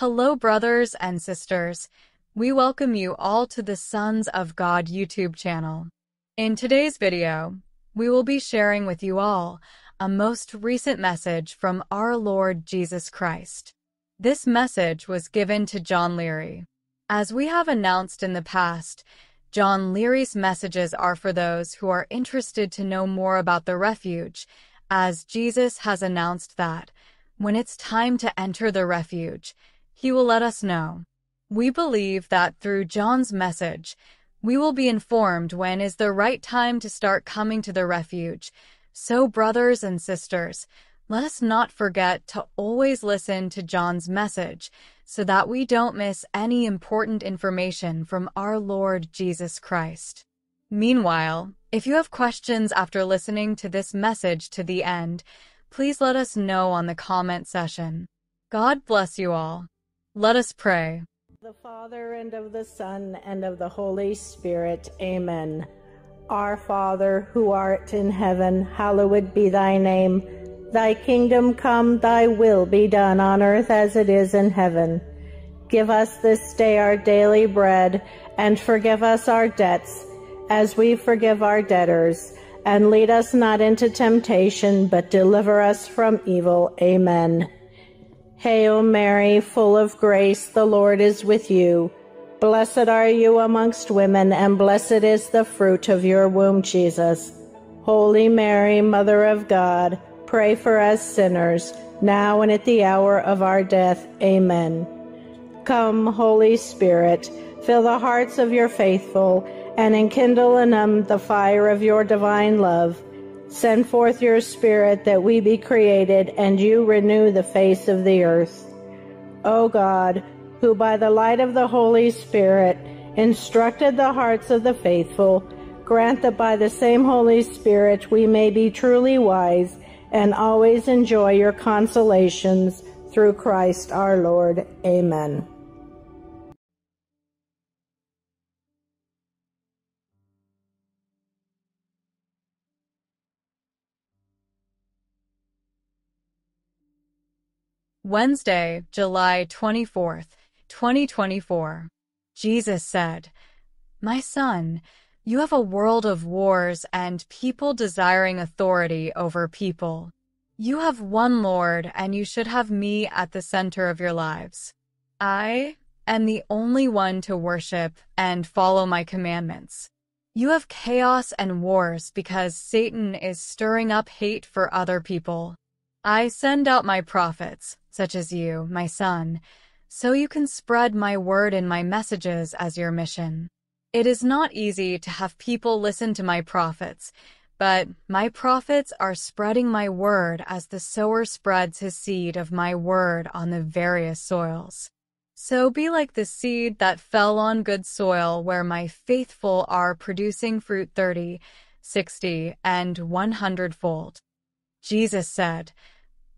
Hello, brothers and sisters. We welcome you all to the Sons of God YouTube channel. In today's video, we will be sharing with you all a most recent message from our Lord Jesus Christ. This message was given to John Leary. As we have announced in the past, John Leary's messages are for those who are interested to know more about the refuge, as Jesus has announced that, when it's time to enter the refuge, he will let us know. We believe that through John's message, we will be informed when is the right time to start coming to the refuge. So, brothers and sisters, let us not forget to always listen to John's message so that we don't miss any important information from our Lord Jesus Christ. Meanwhile, if you have questions after listening to this message to the end, please let us know on the comment section. God bless you all. Let us pray. The Father, and of the Son, and of the Holy Spirit. Amen. Our Father, who art in heaven, hallowed be thy name. Thy kingdom come, thy will be done on earth as it is in heaven. Give us this day our daily bread, and forgive us our debts, as we forgive our debtors. And lead us not into temptation, but deliver us from evil. Amen. Hail Mary, full of grace, the Lord is with you. Blessed are you amongst women, and blessed is the fruit of your womb, Jesus. Holy Mary, Mother of God, pray for us sinners, now and at the hour of our death. Amen. Come, Holy Spirit, fill the hearts of your faithful, and enkindle in them the fire of your divine love. Send forth your Spirit, that we be created, and you renew the face of the earth. O God, who by the light of the Holy Spirit instructed the hearts of the faithful, grant that by the same Holy Spirit we may be truly wise and always enjoy your consolations, through Christ our Lord. Amen. Wednesday, July 24th, 2024. Jesus said, "My son, you have a world of wars and people desiring authority over people. You have one Lord, and you should have me at the center of your lives. I am the only one to worship and follow my commandments. You have chaos and wars because Satan is stirring up hate for other people. I send out my prophets, such as you, my son, so you can spread my word and my messages as your mission. It is not easy to have people listen to my prophets, but my prophets are spreading my word as the sower spreads his seed of my word on the various soils. So be like the seed that fell on good soil, where my faithful are producing fruit 30, 60, and 100-fold. Jesus said,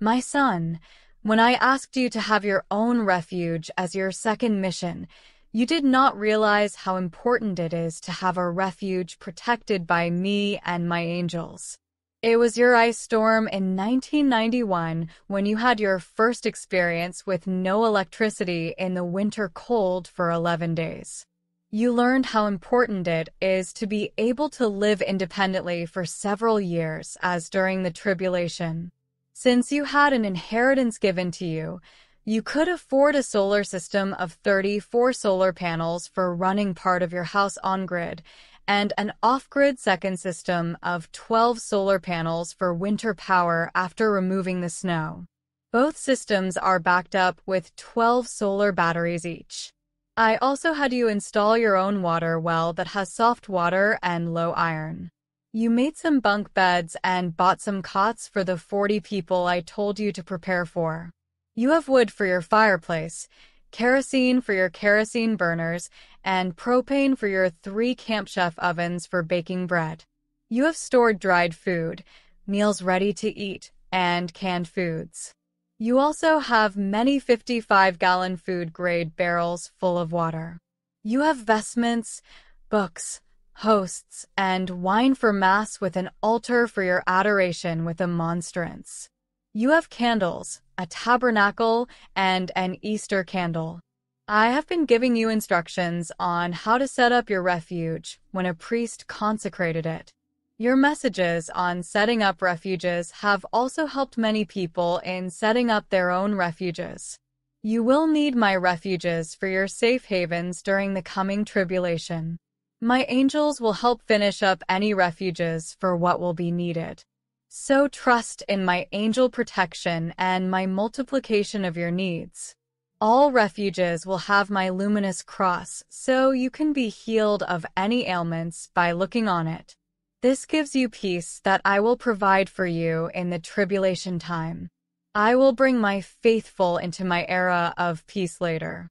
"My son, when I asked you to have your own refuge as your second mission, you did not realize how important it is to have a refuge protected by me and my angels. It was your ice storm in 1991 when you had your first experience with no electricity in the winter cold for 11 days. You learned how important it is to be able to live independently for several years, as during the tribulation. Since you had an inheritance given to you, you could afford a solar system of 34 solar panels for running part of your house on grid, and an off-grid second system of 12 solar panels for winter power after removing the snow. Both systems are backed up with 12 solar batteries each. I also had you install your own water well that has soft water and low iron. You made some bunk beds and bought some cots for the 40 people I told you to prepare for. You have wood for your fireplace, kerosene for your kerosene burners, and propane for your 3 Camp Chef ovens for baking bread. You have stored dried food, meals ready to eat, and canned foods. You also have many 55-gallon food-grade barrels full of water. You have vestments, books, hosts, and wine for mass, with an altar for your adoration with a monstrance. You have candles, a tabernacle, and an Easter candle. I have been giving you instructions on how to set up your refuge when a priest consecrated it. Your messages on setting up refuges have also helped many people in setting up their own refuges. You will need my refuges for your safe havens during the coming tribulation. My angels will help finish up any refuges for what will be needed. So trust in my angel protection and my multiplication of your needs. All refuges will have my luminous cross, so you can be healed of any ailments by looking on it. This gives you peace that I will provide for you in the tribulation time. I will bring my faithful into my era of peace later.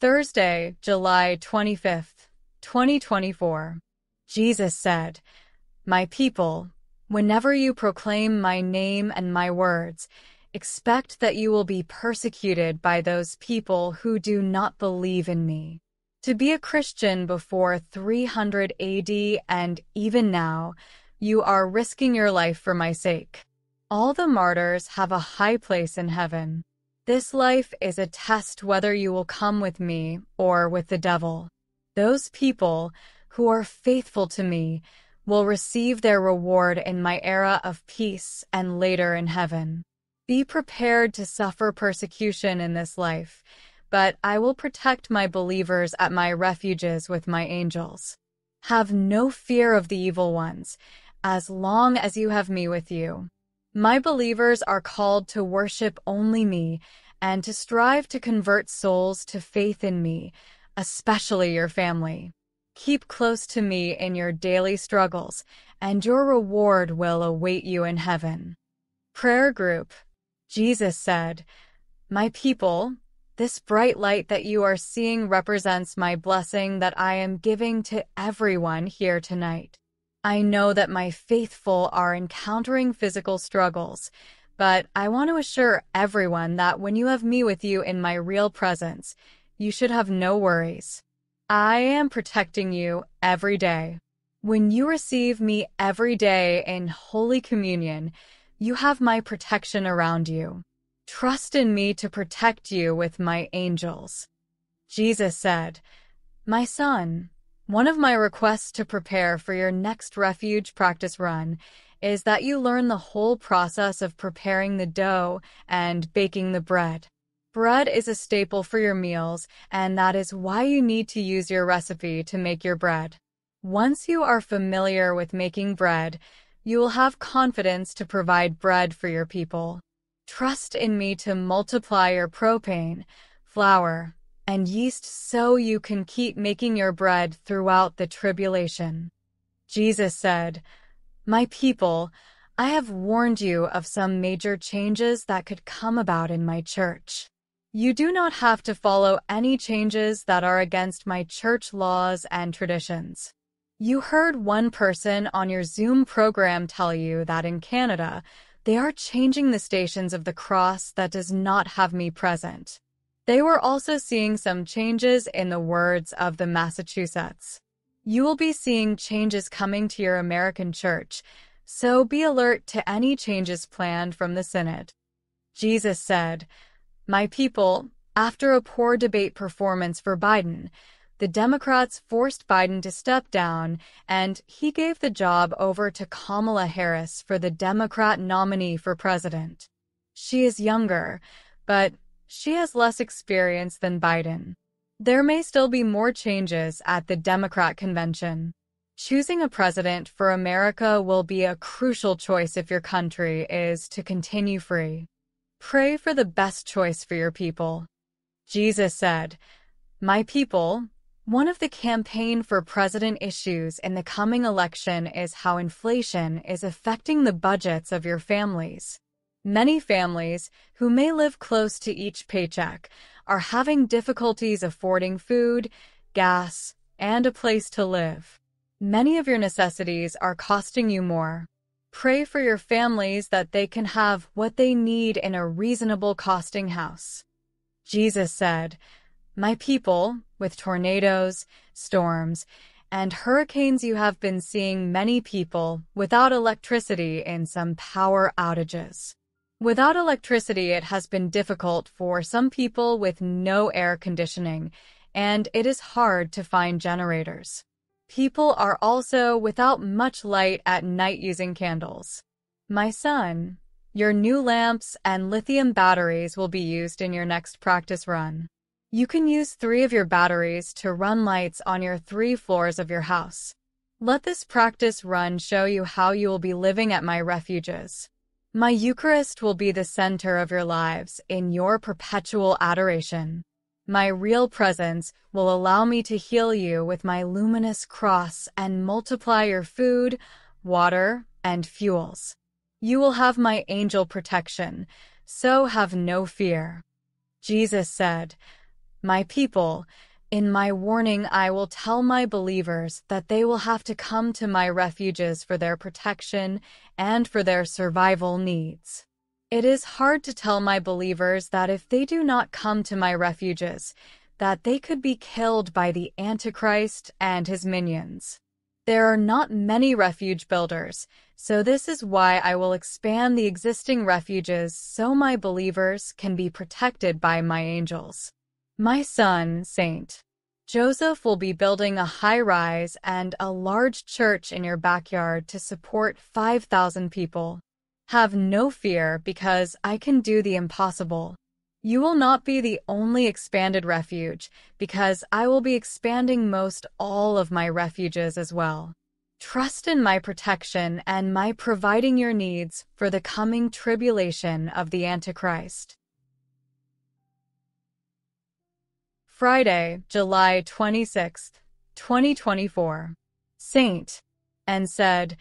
Thursday, July 25th, 2024. Jesus said, "My people, whenever you proclaim my name and my words, expect that you will be persecuted by those people who do not believe in me." To be a Christian before 300 AD and even now, you are risking your life for my sake. All the martyrs have a high place in heaven. This life is a test whether you will come with me or with the devil. Those people who are faithful to me will receive their reward in my era of peace and later in heaven. Be prepared to suffer persecution in this life, but I will protect my believers at my refuges with my angels. Have no fear of the evil ones, as long as you have me with you. My believers are called to worship only me and to strive to convert souls to faith in me, especially your family. Keep close to me in your daily struggles, and your reward will await you in heaven. Prayer group. Jesus said, "My people, this bright light that you are seeing represents my blessing that I am giving to everyone here tonight. I know that my faithful are encountering physical struggles, but I want to assure everyone that when you have me with you in my real presence, you should have no worries. I am protecting you every day. When you receive me every day in Holy Communion, you have my protection around you. Trust in me to protect you with my angels." Jesus said, "My son, one of my requests to prepare for your next refuge practice run is that you learn the whole process of preparing the dough and baking the bread. Bread is a staple for your meals, and that is why you need to use your recipe to make your bread. Once you are familiar with making bread, you will have confidence to provide bread for your people. Trust in me to multiply your propane, flour, and yeast so you can keep making your bread throughout the tribulation." Jesus said, "My people, I have warned you of some major changes that could come about in my church. You do not have to follow any changes that are against my church laws and traditions. You heard one person on your Zoom program tell you that in Canada, they are changing the stations of the cross that does not have me present. They were also seeing some changes in the words of the Massachusetts. You will be seeing changes coming to your American church, so be alert to any changes planned from the synod." Jesus said, "My people, after a poor debate performance for Biden, the Democrats forced Biden to step down, and he gave the job over to Kamala Harris for the Democrat nominee for president. She is younger, but she has less experience than Biden. There may still be more changes at the Democrat convention. Choosing a president for America will be a crucial choice if your country is to continue free. Pray for the best choice for your people." Jesus said, "My people, one of the campaign for president issues in the coming election is how inflation is affecting the budgets of your families. Many families, who may live close to each paycheck, are having difficulties affording food, gas, and a place to live. Many of your necessities are costing you more. Pray for your families that they can have what they need in a reasonable costing house." Jesus said, "My people, with tornadoes, storms, and hurricanes you have been seeing many people without electricity in some power outages. Without electricity, it has been difficult for some people with no air conditioning, and it is hard to find generators. People are also without much light at night using candles. My son, your new lamps and lithium batteries will be used in your next practice run. You can use 3 of your batteries to run lights on your 3 floors of your house. Let this practice run show you how you will be living at my refuges. My Eucharist will be the center of your lives in your perpetual adoration. My real presence will allow me to heal you with my luminous cross and multiply your food, water, and fuels. You will have my angel protection, so have no fear. Jesus said, "My people, in my warning I will tell my believers that they will have to come to my refuges for their protection and for their survival needs." It is hard to tell my believers that if they do not come to my refuges, that they could be killed by the Antichrist and his minions. There are not many refuge builders, so this is why I will expand the existing refuges so my believers can be protected by my angels. My son, Saint Joseph, will be building a high-rise and a large church in your backyard to support 5,000 people. Have no fear, because I can do the impossible. You will not be the only expanded refuge, because I will be expanding most all of my refuges as well. Trust in my protection and my providing your needs for the coming tribulation of the Antichrist. Friday, July 26, 2024. Saint Anne said,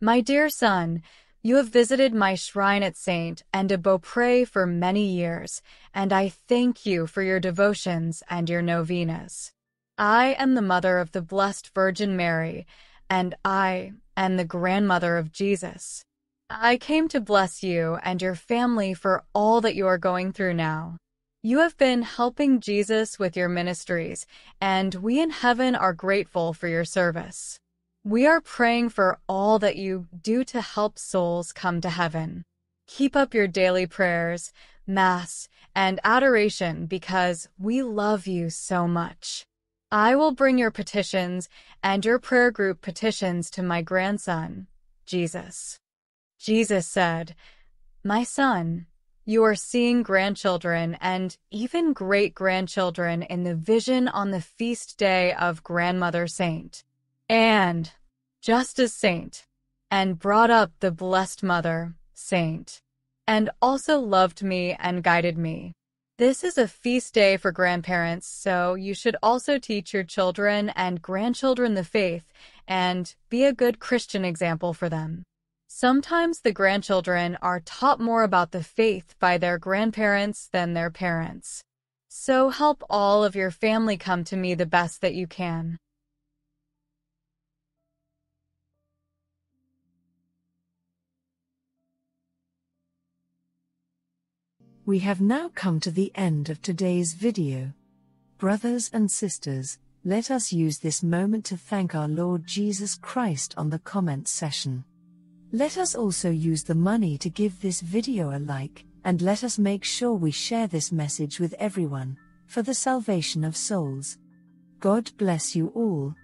"My dear son, you have visited my shrine at Saint Anne de Beaupré for many years, and I thank you for your devotions and your novenas. I am the mother of the Blessed Virgin Mary, and I am the grandmother of Jesus. I came to bless you and your family for all that you are going through now. You have been helping Jesus with your ministries, and we in heaven are grateful for your service. We are praying for all that you do to help souls come to heaven. Keep up your daily prayers, Mass, and adoration, because we love you so much. I will bring your petitions and your prayer group petitions to my grandson, Jesus." Jesus said, "My son, you are seeing grandchildren and even great-grandchildren in the vision on the feast day of Grandmother Saint Anne." Just as Saint Anne brought up the Blessed Mother, Saint Anne also loved me and guided me. This is a feast day for grandparents, so you should also teach your children and grandchildren the faith and be a good Christian example for them. Sometimes the grandchildren are taught more about the faith by their grandparents than their parents. So help all of your family come to me the best that you can. We have now come to the end of today's video. Brothers and sisters, let us use this moment to thank our Lord Jesus Christ on the comment section. Let us also use the money to give this video a like, and let us make sure we share this message with everyone, for the salvation of souls. God bless you all.